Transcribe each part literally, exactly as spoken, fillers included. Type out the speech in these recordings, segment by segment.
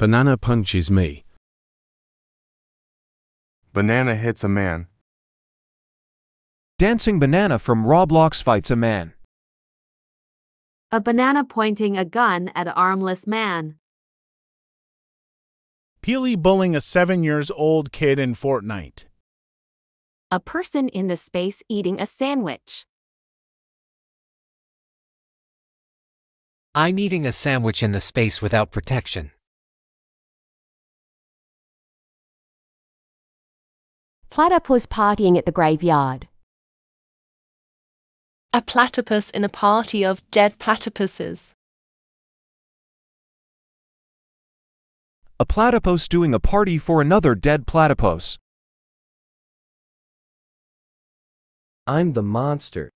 Banana punches me. Banana hits a man. Dancing banana from Roblox fights a man. A banana pointing a gun at an armless man. Peely bullying a seven years old kid in Fortnite. A person in the space eating a sandwich. I'm eating a sandwich in the space without protection. Platypus partying at the graveyard. A platypus in a party of dead platypuses. A platypus doing a party for another dead platypus. I'm the monster.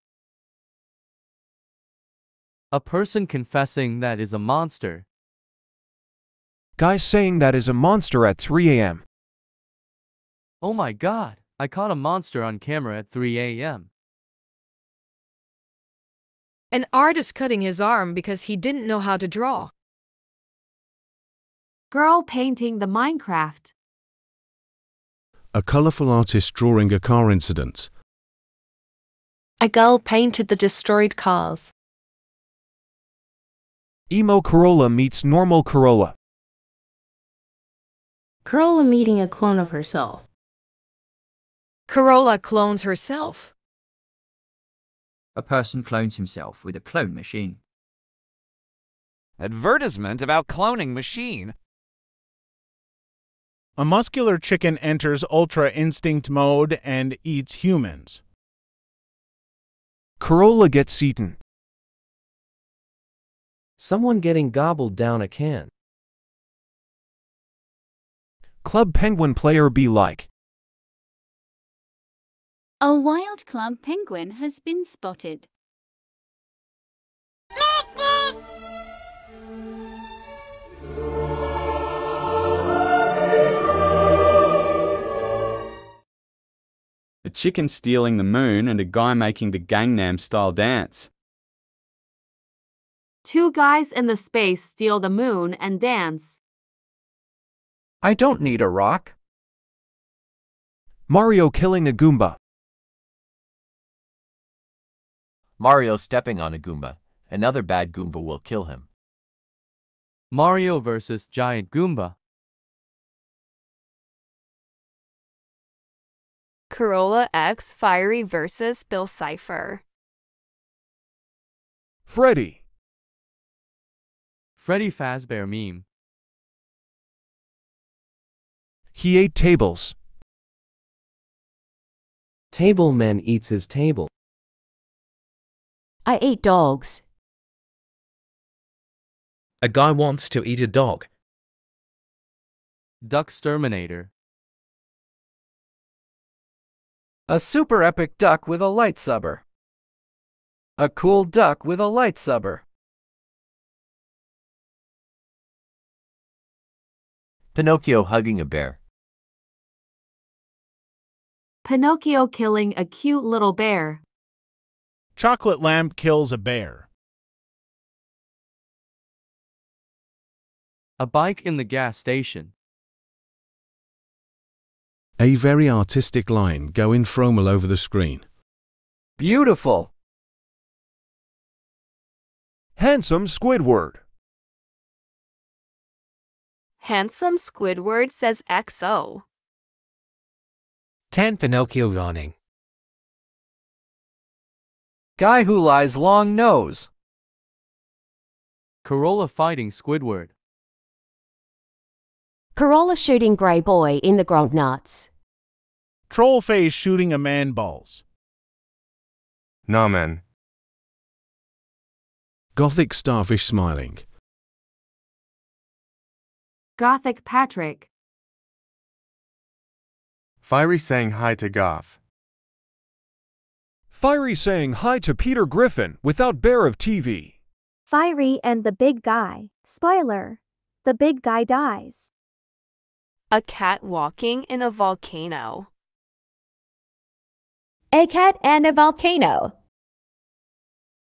A person confessing that is a monster. Guy saying that is a monster at three A M Oh my god, I caught a monster on camera at three A M An artist cutting his arm because he didn't know how to draw. Girl painting the Minecraft. A colorful artist drawing a car incident. A girl painted the destroyed cars. Emo Corolla meets normal Corolla. Corolla meeting a clone of herself. Corolla clones herself. A person clones himself with a clone machine. Advertisement about cloning machine. A muscular chicken enters Ultra Instinct mode and eats humans. Corolla gets eaten. Someone getting gobbled down a can. Club Penguin player be like. A wild club penguin has been spotted. A chicken stealing the moon and a guy making the Gangnam Style dance. Two guys in the space steal the moon and dance. I don't need a rock. Mario killing a Goomba. Mario stepping on a Goomba. Another bad Goomba will kill him. Mario versus giant Goomba. Corolla X Fiery versus Bill Cipher. Freddy. Freddy Fazbear meme. He ate tables. Tableman eats his table. I ate dogs. A guy wants to eat a dog. Duck Terminator. A super epic duck with a lightsaber. A cool duck with a lightsaber. Pinocchio hugging a bear. Pinocchio killing a cute little bear. Chocolate lamp kills a bear. A bike in the gas station. A very artistic line going fromal over the screen. Beautiful. Handsome Squidward. Handsome Squidward says X O. Tan Pinocchio yawning. Guy who lies long nose. Corolla fighting Squidward. Corolla shooting Gray Boy in the groundnuts. Troll face shooting a man balls. Nah man. Gothic starfish smiling. Gothic Patrick. Fiery saying hi to Goth. Fiery saying hi to Peter Griffin without Bear of T V. Fiery and the big guy. Spoiler. The big guy dies. A cat walking in a volcano. A cat and a volcano.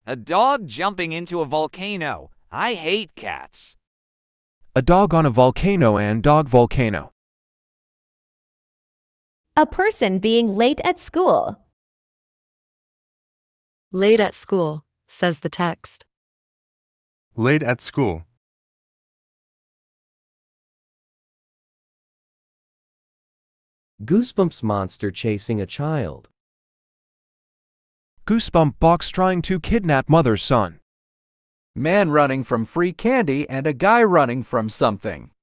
A dog jumping into a volcano. I hate cats. A dog on a volcano and dog volcano. A person being late at school. Late at school, says the text. Late at school. Goosebumps monster chasing a child. Goosebump box trying to kidnap mother's son. Man running from free candy and a guy running from something.